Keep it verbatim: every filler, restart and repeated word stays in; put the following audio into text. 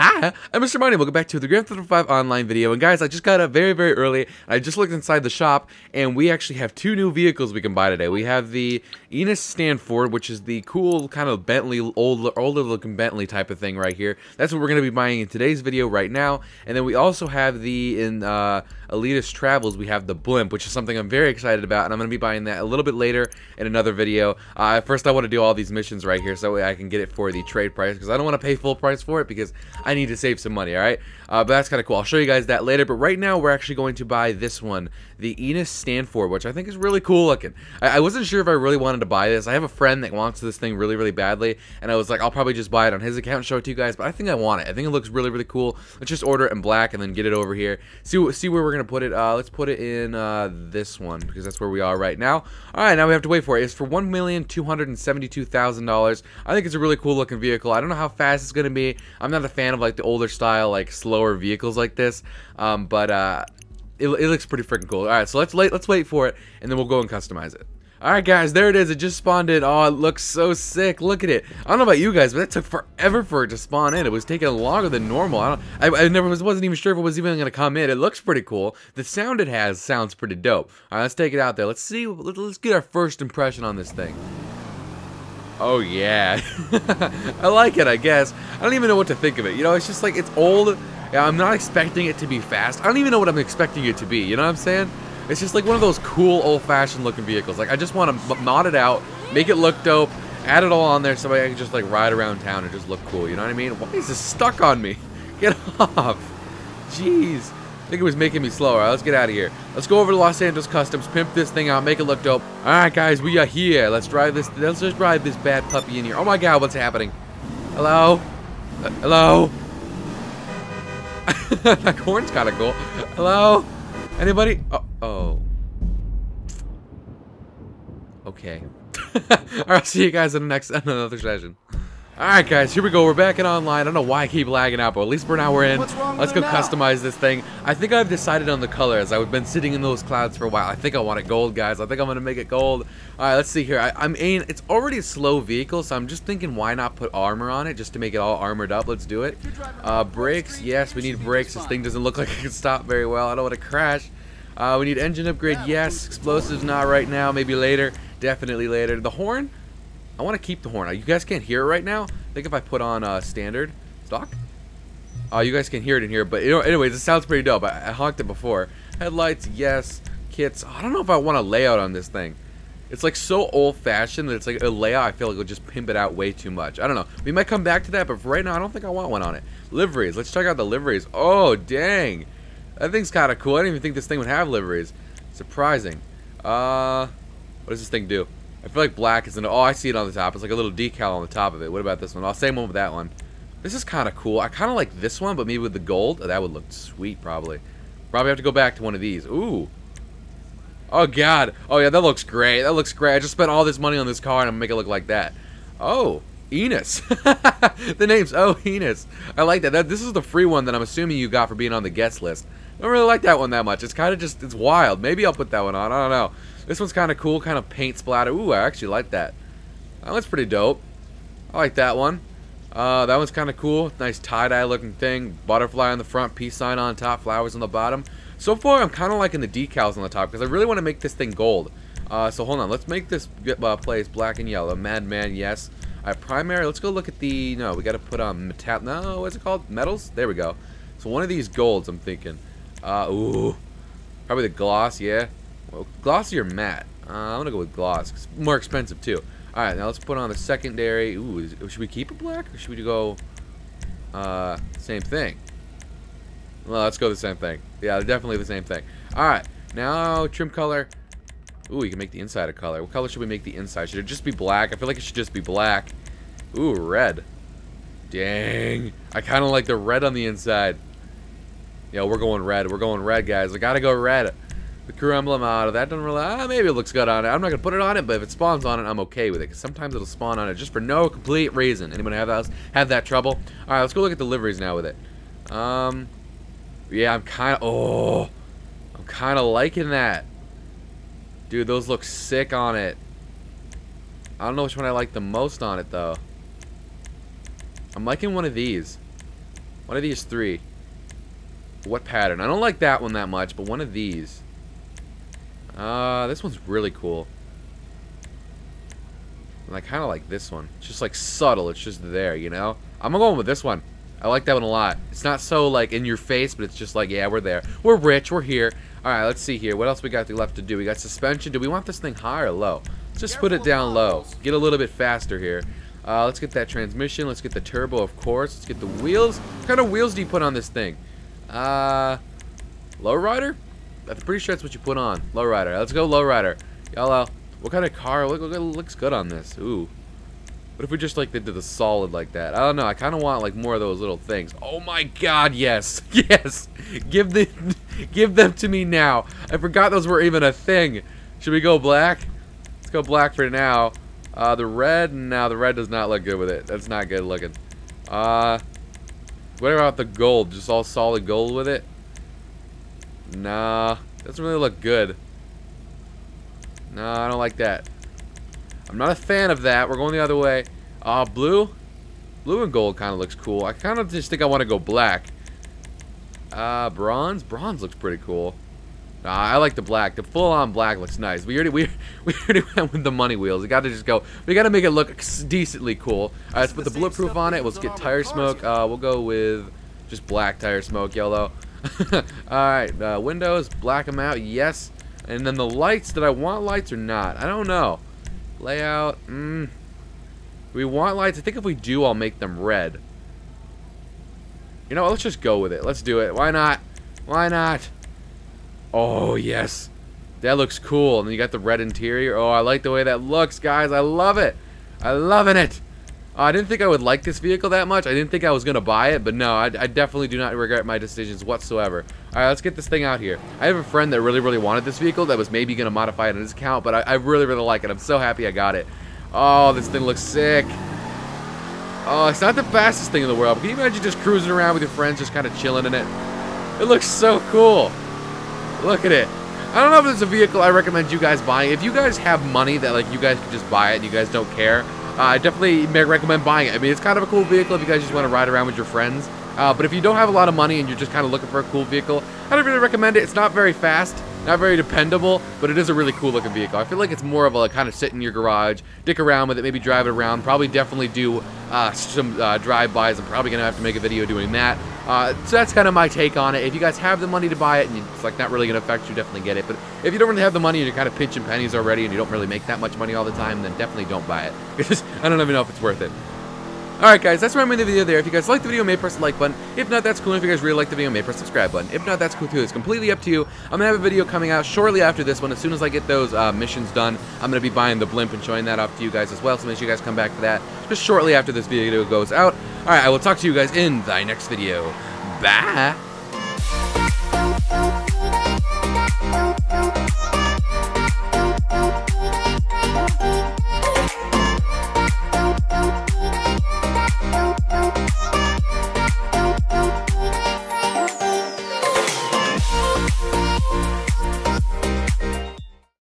Hi, I'm Mister Mondie. Welcome back to the Grand Theft Auto five online video. And guys, I just got up very, very early. I just looked inside the shop, and we actually have two new vehicles we can buy today. We have the Enus Stafford, which is the cool kind of Bentley, old, older-looking Bentley type of thing right here. That's what we're going to be buying in today's video right now. And then we also have the in uh, Elitist Travels. We have the blimp, which is something I'm very excited about, and I'm going to be buying that a little bit later in another video. Uh, first, I want to do all these missions right here so I can get it for the trade price because I don't want to pay full price for it because I need to save some money, alright? Uh, but that's kind of cool. I'll show you guys that later, but right now we're actually going to buy this one, the Enus Stafford, which I think is really cool looking. I, I wasn't sure if I really wanted to buy this. I have a friend that wants this thing really, really badly, and I was like, I'll probably just buy it on his account and show it to you guys, but I think I want it. I think it looks really, really cool. Let's just order it in black and then get it over here. See, see where we're going to put it. Uh, let's put it in uh, this one, because that's where we are right now. Alright, now we have to wait for it. It's for one million two hundred seventy-two thousand dollars. I think it's a really cool looking vehicle. I don't know how fast it's going to be. I'm not a fan of like the older style, like slower vehicles like this, um, but uh, it, it looks pretty freaking cool. All right, so let's let's wait for it, and then we'll go and customize it. All right, guys, there it is. It just spawned in. Oh, it looks so sick. Look at it. I don't know about you guys, but that took forever for it to spawn in. It was taking longer than normal. I, don't, I, I never was, wasn't even sure if it was even going to come in. It looks pretty cool. The sound it has sounds pretty dope. All right, let's take it out there. Let's see. Let's get our first impression on this thing. Oh yeah, I like it, I guess. I don't even know what to think of it. You know, it's just like, it's old. I'm not expecting it to be fast. I don't even know what I'm expecting it to be, you know what I'm saying? It's just like one of those cool old-fashioned looking vehicles. Like, I just want to mod it out, make it look dope, add it all on there so I can just like ride around town and just look cool, you know what I mean? Why is this stuck on me? Get off. Jeez. I think it was making me slow. All right, let's get out of here. Let's go over to Los Angeles Customs, pimp this thing out, make it look dope. All right, guys, we are here. Let's drive this. Let's just drive this bad puppy in here. Oh my God, what's happening? Hello? Uh, hello? That horn's kind of cool. Hello? Anybody? Oh. oh. Okay. All right, I'll see you guys in the next another session. Alright guys, here we go, we're back and online. I don't know why I keep lagging out, but at least for now we're in. Let's go customize this thing. I think I've decided on the colors. I've been sitting in those clouds for a while. I think I want it gold, guys. I think I'm going to make it gold. Alright, let's see here. I, I'm aim it's already a slow vehicle, so I'm just thinking why not put armor on it, just to make it all armored up. Let's do it. Uh, brakes, yes, we need brakes. This thing doesn't look like it can stop very well. I don't want to crash. Uh, we need engine upgrade, yes. Explosives, not right now, maybe later. Definitely later. The horn? I want to keep the horn. You guys can't hear it right now. I think if I put on uh, standard stock, uh, you guys can hear it in here. But you know, anyways, it sounds pretty dope. I, I honked it before. Headlights, yes. Kits. I don't know if I want a layout on this thing. It's like so old-fashioned that it's like a layout. I feel like it'll just pimp it out way too much. I don't know. We might come back to that, but for right now, I don't think I want one on it. Liveries. Let's check out the liveries. Oh dang, that thing's kind of cool. I didn't even think this thing would have liveries. Surprising. Uh, what does this thing do? I feel like black is in it. Oh, I see it on the top. It's like a little decal on the top of it. What about this one? Oh, same one with that one. This is kind of cool. I kind of like this one, but maybe with the gold. Oh, that would look sweet, probably. Probably have to go back to one of these. Ooh. Oh, God. Oh, yeah, that looks great. That looks great. I just spent all this money on this car, and I'm going to make it look like that. Oh, Enus. The name's Oh, Enus. I like that. that. This is the free one that I'm assuming you got for being on the guest list. I don't really like that one that much. It's kind of just, it's wild. Maybe I'll put that one on. I don't know. This one's kind of cool, kind of paint splatter. Ooh, I actually like that. That one's pretty dope. I like that one. Uh, that one's kind of cool. Nice tie-dye looking thing. Butterfly on the front, peace sign on top, flowers on the bottom. So far, I'm kind of liking the decals on the top because I really want to make this thing gold. Uh, so hold on, let's make this uh, place black and yellow. Madman, yes. All right, primary. Let's go look at the. No, we got to put on metal. No, what's it called? Metals. There we go. So one of these golds, I'm thinking. Uh, ooh, probably the gloss. Yeah. Well, glossy or matte? Uh, I'm gonna go with gloss. It's more expensive too. All right, now let's put on the secondary. Ooh, is, should we keep it black or should we go? Uh, same thing. Well, let's go the same thing. Yeah, definitely the same thing. All right, now trim color. Ooh, you can make the inside a color. What color should we make the inside? Should it just be black? I feel like it should just be black. Ooh, red. Dang, I kind of like the red on the inside. Yeah, we're going red. We're going red, guys. We gotta go red. The crew emblem out of that doesn't really. Ah, maybe it looks good on it. I'm not gonna put it on it, but if it spawns on it, I'm okay with it. Cause sometimes it'll spawn on it just for no complete reason. Anyone have that have that trouble? All right, let's go look at the liveries now with it. Um, yeah, I'm kind of. Oh, I'm kind of liking that. Dude, those look sick on it. I don't know which one I like the most on it though. I'm liking one of these. One of these three. What pattern? I don't like that one that much, but one of these. Uh, this one's really cool. And I kind of like this one. It's just like subtle. It's just there, you know? I'm going with this one. I like that one a lot. It's not so like in your face, but it's just like, yeah, we're there. We're rich. We're here. All right, let's see here. What else we got left to do? We got suspension. Do we want this thing high or low? Let's just put it down low. Get a little bit faster here. Uh, let's get that transmission. Let's get the turbo, of course. Let's get the wheels. What kind of wheels do you put on this thing? Uh, lowrider? I'm pretty sure that's what you put on. Lowrider. Let's go lowrider. Yellow. What kind of car? Look, look, looks good on this. Ooh. What if we just like did the solid like that? I don't know. I kind of want like more of those little things. Oh my God! Yes, yes. Give the, give them to me now. I forgot those were even a thing. Should we go black? Let's go black for now. Uh, the red. Now the red does not look good with it. That's not good looking. Uh, what about the gold? Just all solid gold with it? Nah, doesn't really look good. No, I don't like that. I'm not a fan of that. We're going the other way. Uh, blue? Blue and gold kind of looks cool. I kind of just think I want to go black. Uh, bronze? Bronze looks pretty cool. Uh, I like the black. The full-on black looks nice. We already, we, we already went with the money wheels. We got to just go. We got to make it look decently cool. All right, let's put the bulletproof on it. Let's get tire smoke. Uh, we'll go with just black tire smoke, yellow. All right, uh, windows, black them out, yes. And then the lights, did I want lights or not? I don't know. Layout, mm. We want lights. I think if we do, I'll make them red. You know, let's just go with it. Let's do it. Why not? Why not? Oh, yes. That looks cool. And then you got the red interior. Oh, I like the way that looks, guys. I love it. I'm loving it. Uh, I didn't think I would like this vehicle that much. I didn't think I was going to buy it, but no, I, I definitely do not regret my decisions whatsoever. All right, let's get this thing out here. I have a friend that really, really wanted this vehicle that was maybe going to modify it on his account, but I, I really, really like it. I'm so happy I got it. Oh, this thing looks sick. Oh, it's not the fastest thing in the world, but can you imagine just cruising around with your friends, just kind of chilling in it? It looks so cool. Look at it. I don't know if there's a vehicle I recommend you guys buying. If you guys have money that like you guys can just buy it and you guys don't care, Uh, I definitely recommend buying it. I mean, it's kind of a cool vehicle if you guys just want to ride around with your friends. Uh, but if you don't have a lot of money and you're just kind of looking for a cool vehicle, I don't really recommend it. It's not very fast, not very dependable, but it is a really cool looking vehicle. I feel like it's more of a like, kind of sit in your garage, dick around with it, maybe drive it around, probably definitely do uh, some uh, drive-bys. I'm probably going to have to make a video doing that. Uh, so that's kind of my take on it. If you guys have the money to buy it and it's like not really going to affect you, definitely get it. But if you don't really have the money and you're kind of pinching pennies already and you don't really make that much money all the time, then definitely don't buy it. Because I don't even know if it's worth it. Alright guys, that's where I'm in the video there. If you guys like the video, may press the like button. If not, that's cool. If you guys really like the video, may press the subscribe button. If not, that's cool too. It's completely up to you. I'm going to have a video coming out shortly after this one. As soon as I get those uh, missions done, I'm going to be buying the blimp and showing that off to you guys as well. So make sure you guys come back for that just shortly after this video goes out. Alright, I will talk to you guys in the next video. Bye!